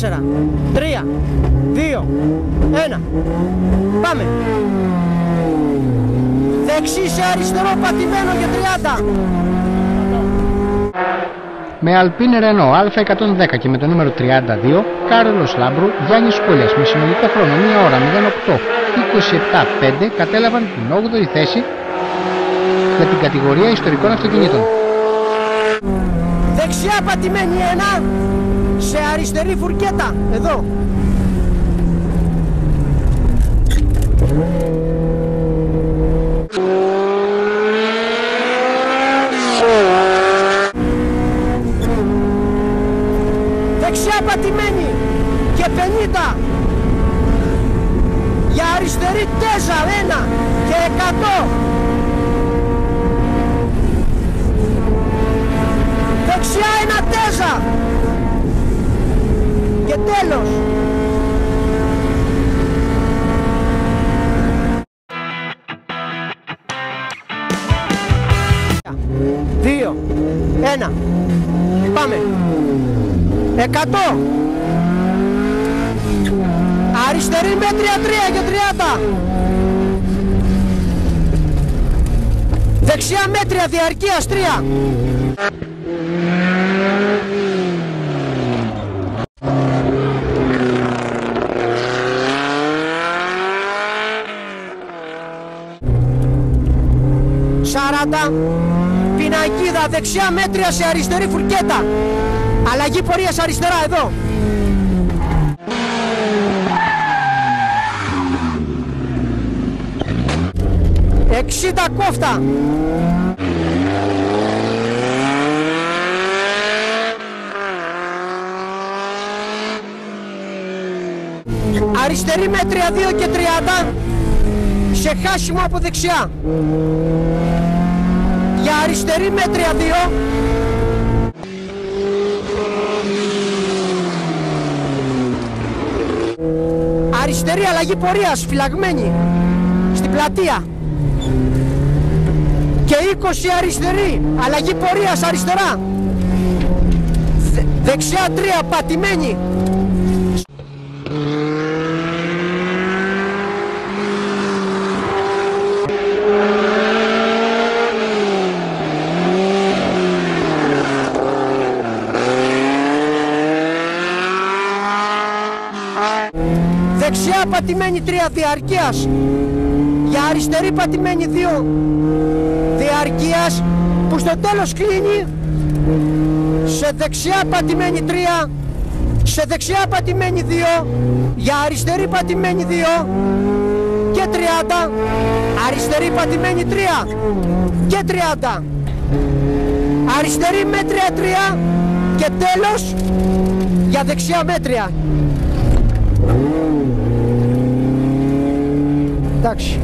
4, 3, 2, 1. Πάμε. Δεξί σε αριστερό πατημένο για 30. Με Alpine Renault Α110 και με το νούμερο 32, Κάρολος Λάμπρου, Γιάννης Κολλιάς, με συνολικό χρόνο 1 ώρα 08.27.5 κατέλαβαν την 8η θέση για την κατηγορία ιστορικών αυτοκινήτων. Δεξιά πατημένη 1, σε αριστερή φουρκέτα, εδώ. Δεξιά πατημένη και 50, για αριστερή 4, 1 και 100. Δεξιά 1, 4 και τέλος. Ένα. Πάμε. 100. Αριστερή μέτρια 3 και 30. Δεξιά μέτρια διαρκείας 3. Σαράντα. Πινακίδα, δεξιά μέτρια σε αριστερή φουρκέτα. Αλλαγή πορείας αριστερά, εδώ. Εξήντα κόφτα. Αριστερή μέτρια 2 και 30. Σε χάσιμο από δεξιά. Για αριστερή μέτρια 2. Αριστερή αλλαγή πορείας, φυλαγμένη στην πλατεία. Και 20 αριστερή, αλλαγή πορείας αριστερά. Δεξιά 3, πατημένη. Δεξιά πατημένη 3 διαρκείας, για αριστερή πατημένη 2 διαρκείας, που στο τέλος κλείνει σε δεξιά πατημένη 3, σε δεξιά πατημένη 2, για αριστερή πατημένη 2 και 30, αριστερή πατημένη 3 και 30, αριστερή μέτρια 3 και τέλος για δεξιά μέτρια. Εντάξει.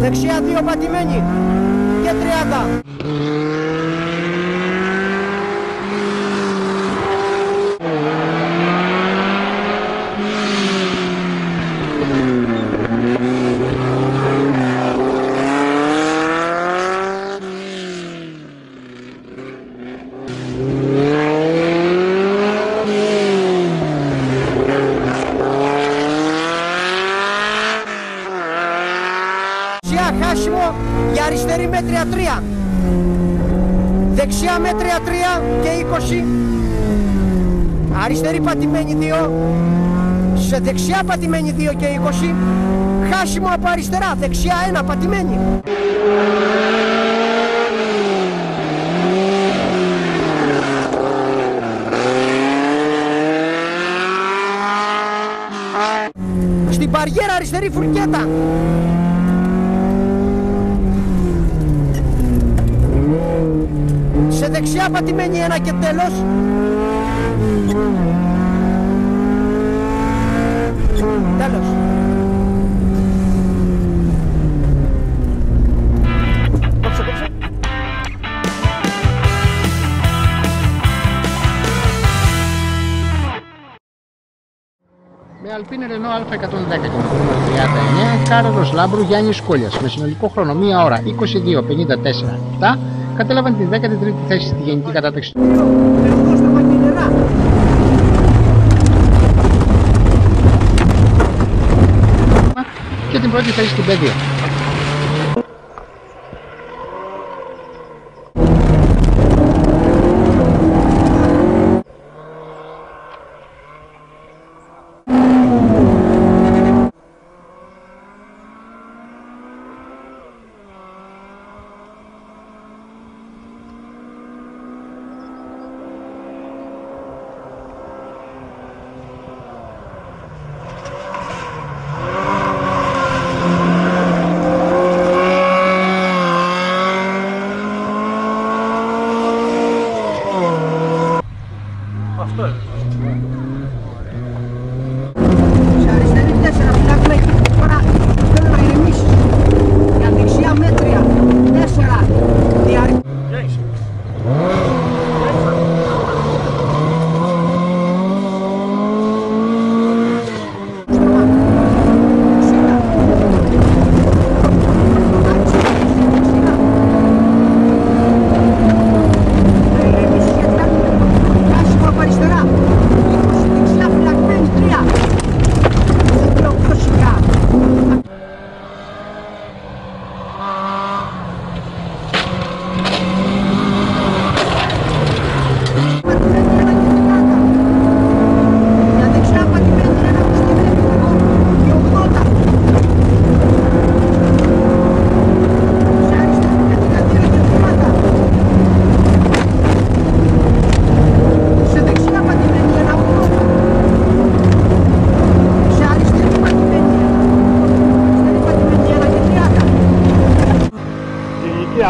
Δεξιά 2 πατημένη και 30. Χάσιμο για αριστερή μέτρια 3, δεξιά μέτρια 3 και 20, αριστερή πατημένη 2, σε δεξιά πατημένη 2 και 20, χάσιμο από αριστερά, δεξιά 1 πατημένη. Στην παριέρα αριστερή φουρκέτα. Σε δεξιά πατημένη 1 και τέλος. Alpine Renault Α110 39, Κάρολος Λάμπρου, Γιάννης Κολλιάς, με συνολικό χρόνο 1 ώρα 22:54.7 κατέλαβαν την 13η θέση στη γενική κατάταξη. Και την 1η θέση στην παιδεία.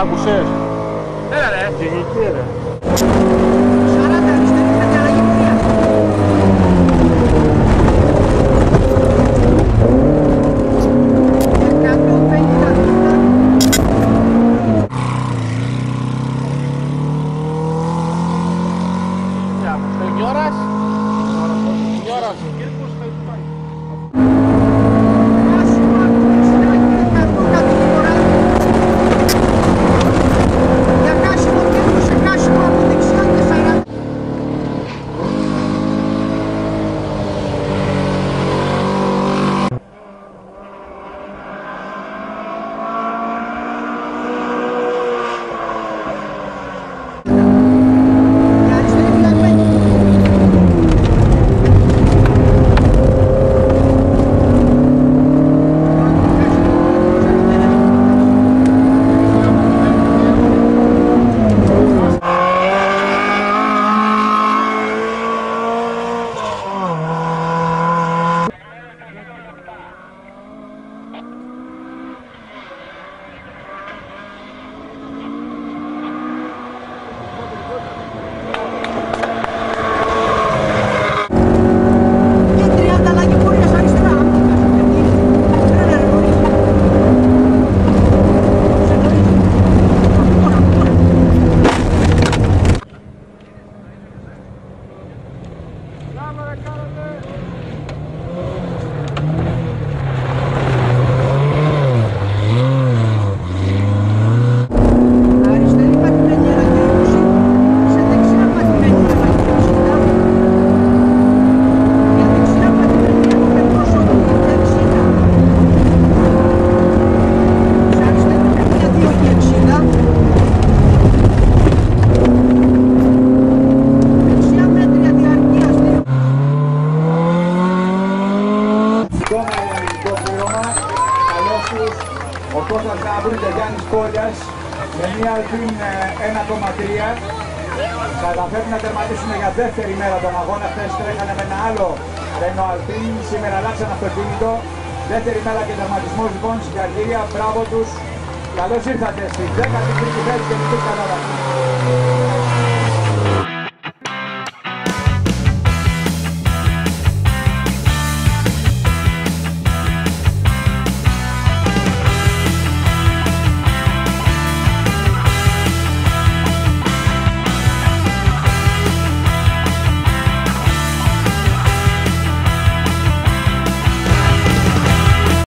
Άκουσες. Έλα ρε. Γενική ρε. 40 αριστερή καταλλαγή πορείας. Τι ώρας. Τι ώρας. Κύρκος θα υπάρχει. Ο Κάρολος Λάμπρου και Γιάννης Κολλιάς με μια Alpine 1,3 καταφέρουν να τερματίσουν για δεύτερη μέρα τον αγώνα. Χθες τρέχανε με ένα άλλο Renault Alpine, σήμερα αλλάξαν αυτοκίνητο. Δεύτερη μέρα και τερματισμός λοιπόν, συγχαρητήρια, μπράβο τους. Καλώς ήρθατε στη 13η θέση και την 3η κατάταξη.